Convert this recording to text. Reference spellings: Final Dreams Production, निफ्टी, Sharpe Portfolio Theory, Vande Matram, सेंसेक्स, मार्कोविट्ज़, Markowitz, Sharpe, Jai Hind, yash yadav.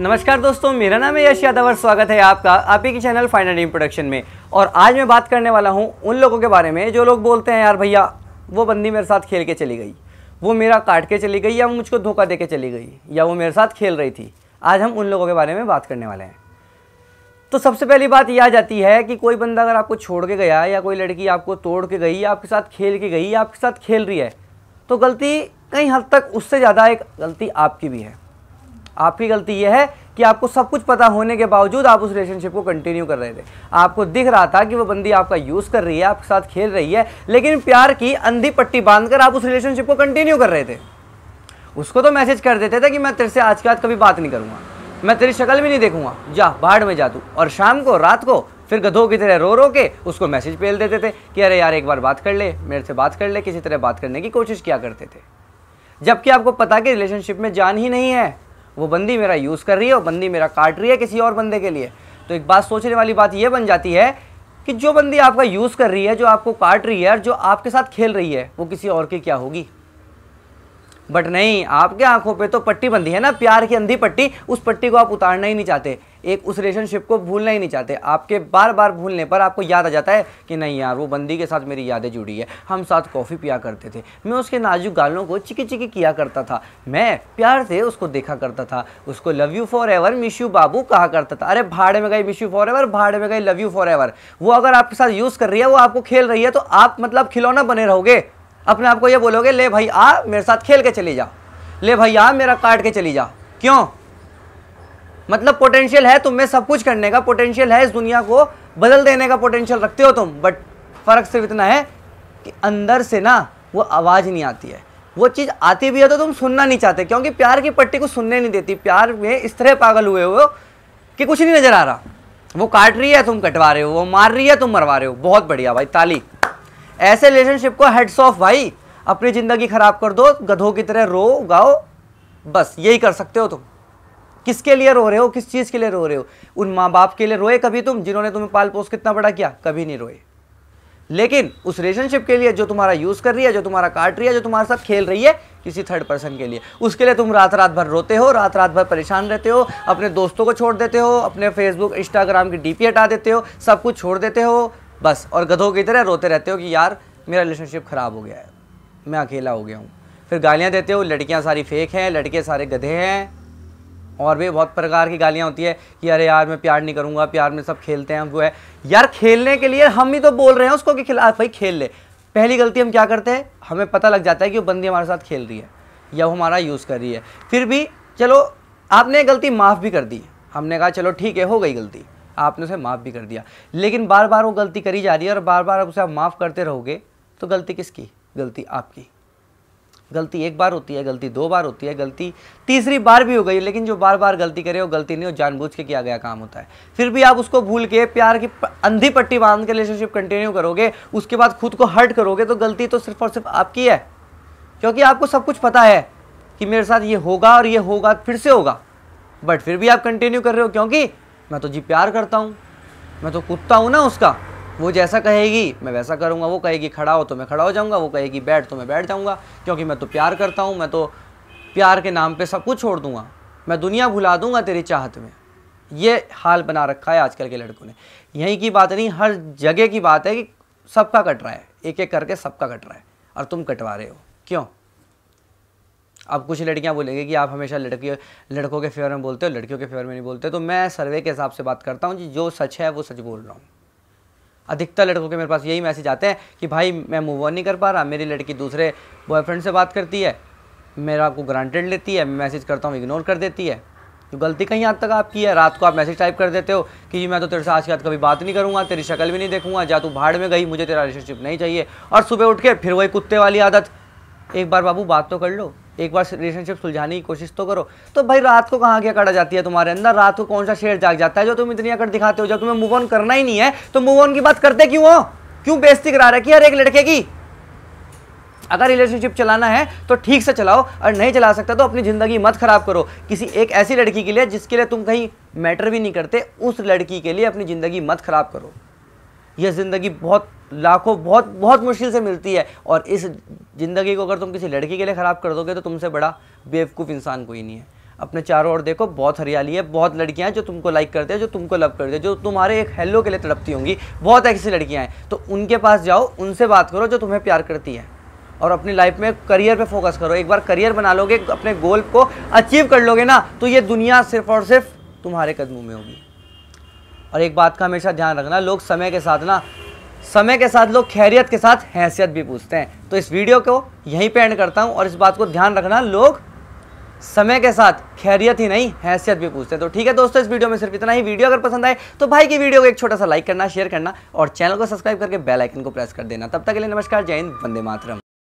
नमस्कार दोस्तों, मेरा नाम है यश यादव और स्वागत है आपका आप ही के चैनल फाइनल ड्रीम प्रोडक्शन में। और आज मैं बात करने वाला हूं उन लोगों के बारे में जो लोग बोलते हैं यार भैया वो बंदी मेरे साथ खेल के चली गई, वो मेरा काट के चली गई, या वो मुझको धोखा दे के चली गई, या वो मेरे साथ खेल रही थी। आज हम उन लोगों के बारे में बात करने वाले हैं। तो सबसे पहली बात यह आ जाती है कि कोई बंदा अगर आपको छोड़ के गया या कोई लड़की आपको तोड़ के गई या आपके साथ खेल के गई या आपके साथ खेल रही है तो गलती कहीं हद तक उससे ज़्यादा एक गलती आपकी भी है। आपकी गलती यह है कि आपको सब कुछ पता होने के बावजूद आप उस रिलेशनशिप को कंटिन्यू कर रहे थे। आपको दिख रहा था कि वो बंदी आपका यूज़ कर रही है, आपके साथ खेल रही है, लेकिन प्यार की अंधी पट्टी बांधकर आप उस रिलेशनशिप को कंटिन्यू कर रहे थे। उसको तो मैसेज कर देते थे कि मैं तेरे से आज के बाद कभी बात नहीं करूँगा, मैं तेरी शक्ल भी नहीं देखूँगा, जा बाहर में जा तू। और शाम को रात को फिर गधों की तरह रो रो के उसको मैसेज पेल देते थे कि अरे यार एक बार बात कर ले, मेरे से बात कर ले, किसी तरह बात करने की कोशिश किया करते थे। जबकि आपको पता कि रिलेशनशिप में जान ही नहीं है, वो बंदी मेरा यूज़ कर रही है, वो बंदी मेरा काट रही है किसी और बंदे के लिए। तो एक बात सोचने वाली बात ये बन जाती है कि जो बंदी आपका यूज़ कर रही है, जो आपको काट रही है और जो आपके साथ खेल रही है वो किसी और की क्या होगी। बट नहीं, आपके आंखों पे तो पट्टी बंधी है ना, प्यार की अंधी पट्टी। उस पट्टी को आप उतारना ही नहीं चाहते, एक उस रिलेशनशिप को भूलना ही नहीं चाहते। आपके बार बार भूलने पर आपको याद आ जाता है कि नहीं यार वो बंदी के साथ मेरी यादें जुड़ी है, हम साथ कॉफ़ी पिया करते थे, मैं उसके नाजुक गालों को चिकी चिकी किया करता था, मैं प्यार से उसको देखा करता था, उसको love you forever Mishu बाबू कहा करता था। अरे भाड़े में गई मिशू फॉर एवर, भाड़े में गई लव यू फॉर एवर। वो अगर आपके साथ यूज़ कर रही है, वो आपको खेल रही है, तो आप मतलब खिलौना बने रहोगे। अपने आप को ये बोलोगे ले भाई आ मेरे साथ खेल के चली जा, ले भाई आ मेरा काट के चली जा। क्यों? मतलब पोटेंशियल है तुम में, सब कुछ करने का पोटेंशियल है, इस दुनिया को बदल देने का पोटेंशियल रखते हो तुम। बट फ़र्क सिर्फ इतना है कि अंदर से ना वो आवाज़ नहीं आती है। वो चीज़ आती भी है तो तुम सुनना नहीं चाहते, क्योंकि प्यार की पट्टी को सुनने नहीं देती। प्यार में इस तरह पागल हुए हो कि कुछ नहीं नज़र आ रहा। वो काट रही है, तुम कटवा रहे हो, वो मार रही है, तुम मरवा रहे हो। बहुत बढ़िया भाई, ताली। ऐसे रिलेशनशिप को हेड्स ऑफ भाई, अपनी ज़िंदगी ख़राब कर दो, गधों की तरह रो गाओ, बस यही कर सकते हो तुम। किसके लिए रो रहे हो, किस चीज़ के लिए रो रहे हो? उन माँ बाप के लिए रोए कभी तुम जिन्होंने तुम्हें पाल पोस कितना बड़ा किया? कभी नहीं रोए। लेकिन उस रिलेशनशिप के लिए जो तुम्हारा यूज़ कर रही है, जो तुम्हारा काट रही है, जो तुम्हारे साथ खेल रही है, किसी थर्ड पर्सन के लिए, उसके लिए तुम रात रात भर रोते हो, रात रात भर परेशान रहते हो, अपने दोस्तों को छोड़ देते हो, अपने फेसबुक इंस्टाग्राम की डीपी हटा देते हो, सब कुछ छोड़ देते हो बस, और गधों की तरह रोते रहते हो कि यार मेरा रिलेशनशिप ख़राब हो गया है, मैं अकेला हो गया हूँ। फिर गालियाँ देते हो, लड़कियाँ सारी फेक हैं, लड़के सारे गधे हैं, और भी बहुत प्रकार की गालियाँ होती है कि अरे यार मैं प्यार नहीं करूँगा, प्यार में सब खेलते हैं, वो है यार। खेलने के लिए हम ही तो बोल रहे हैं उसको कि खिलाफ भाई खेल ले। पहली गलती हम क्या करते हैं, हमें पता लग जाता है कि वो बंदी हमारे साथ खेल रही है या वो हमारा यूज़ कर रही है, फिर भी चलो आपने गलती माफ़ भी कर दी, हमने कहा चलो ठीक है हो गई गलती, आपने उसे माफ़ भी कर दिया। लेकिन बार बार वो गलती करी जा रही है और बार बार आप उसे आप माफ़ करते रहोगे तो गलती किसकी? गलती आपकी। गलती एक बार होती है, गलती दो बार होती है, गलती तीसरी बार भी हो गई, लेकिन जो बार बार गलती करे वो गलती नहीं, वो जानबूझ के किया गया काम होता है। फिर भी आप उसको भूल के प्यार की अंधी पट्टी बांध के रिलेशनशिप कंटिन्यू करोगे, उसके बाद खुद को हर्ट करोगे, तो गलती तो सिर्फ और सिर्फ आपकी है। क्योंकि आपको सब कुछ पता है कि मेरे साथ ये होगा और ये होगा फिर से होगा, बट फिर भी आप कंटिन्यू कर रहे हो। क्योंकि मैं तो जी प्यार करता हूँ, मैं तो कुत्ता हूँ ना उसका, वो जैसा कहेगी मैं वैसा करूँगा, वो कहेगी खड़ा हो तो मैं खड़ा हो जाऊँगा, वो कहेगी बैठ तो मैं बैठ जाऊँगा, क्योंकि मैं तो प्यार करता हूँ, मैं तो प्यार के नाम पे सब कुछ छोड़ दूँगा, मैं दुनिया भुला दूँगा तेरी चाहत में। ये हाल बना रखा है आजकल के लड़कों ने। यहीं की बात नहीं, हर जगह की बात है कि सबका कट रहा है, एक एक करके सबका कट रहा है और तुम कटवा रहे हो। क्यों? अब कुछ लड़कियां बोलेंगे कि आप हमेशा लड़कों के फेवर में बोलते हो, लड़कियों के फेवर में नहीं बोलते। तो मैं सर्वे के हिसाब से बात करता हूं जी, जो सच है वो सच बोल रहा हूं। अधिकतर लड़कों के मेरे पास यही मैसेज आते हैं कि भाई मैं मूव ऑन नहीं कर पा रहा, मेरी लड़की दूसरे बॉयफ्रेंड से बात करती है, मेरा आपको ग्रांटेड लेती है, मैं मैसेज करता हूँ इग्नोर कर देती है। तो गलती कहीं हद तक आपकी है। रात को आप मैसेज टाइप कर देते हो कि मैं तो तेरे से आज के बाद कभी बात नहीं करूँगा, तेरी शक्ल भी नहीं देखूँगा, जा तू भाड़ में गई, मुझे तेरा रिलेशनशिप नहीं चाहिए। और सुबह उठ के फिर वही कुत्ते वाली आदत, एक बार बाबू बात तो कर लो, एक बार रिलेशनशिप सुलझाने की कोशिश तो करो। तो भाई रात को कहाँ की अकड़ आ जाती है तुम्हारे अंदर? रात को कौन सा शेर जाग जाता है जो तुम इतनी अकड़ दिखाते हो? जब तुम्हें मूव ऑन करना ही नहीं है तो मूव ऑन की बात करते क्यों हो? क्यों बेइज्जती करा रखी है हर एक लड़के की? अगर रिलेशनशिप चलाना है तो ठीक से चलाओ, और नहीं चला सकता तो अपनी ज़िंदगी मत ख़राब करो किसी एक ऐसी लड़की के लिए जिसके लिए तुम कहीं मैटर भी नहीं करते। उस लड़की के लिए अपनी ज़िंदगी मत ख़राब करो। यह ज़िंदगी बहुत लाखों बहुत बहुत मुश्किल से मिलती है, और इस ज़िंदगी को अगर तुम किसी लड़की के लिए ख़राब कर दोगे तो तुमसे बड़ा बेवकूफ़ इंसान कोई नहीं है। अपने चारों ओर देखो, बहुत हरियाली है, बहुत लड़कियां हैं जो तुमको लाइक करते हैं, जो तुमको लव करते हैं, जो तुम्हारे एक हेलो के लिए तड़पती होंगी, बहुत ऐसी लड़कियां हैं। तो उनके पास जाओ, उनसे बात करो जो तुम्हें प्यार करती है, और अपनी लाइफ में करियर पे फोकस करो। एक बार करियर बना लोगे, अपने गोल को अचीव कर लोगे ना, तो ये दुनिया सिर्फ और सिर्फ तुम्हारे कदमों में होगी। और एक बात का हमेशा ध्यान रखना, लोग समय के साथ लोग खैरियत के साथ हैसियत भी पूछते हैं। तो इस वीडियो को यहीं पे एंड करता हूँ, और इस बात को ध्यान रखना, लोग समय के साथ खैरियत ही नहीं हैसियत भी पूछते हैं। तो ठीक है दोस्तों, इस वीडियो में सिर्फ इतना ही। वीडियो अगर पसंद आए तो भाई की वीडियो को एक छोटा सा लाइक करना, शेयर करना, और चैनल को सब्सक्राइब करके बेल आइकन को प्रेस कर देना। तब तक के लिए नमस्कार, जय हिंद, वंदे मातरम।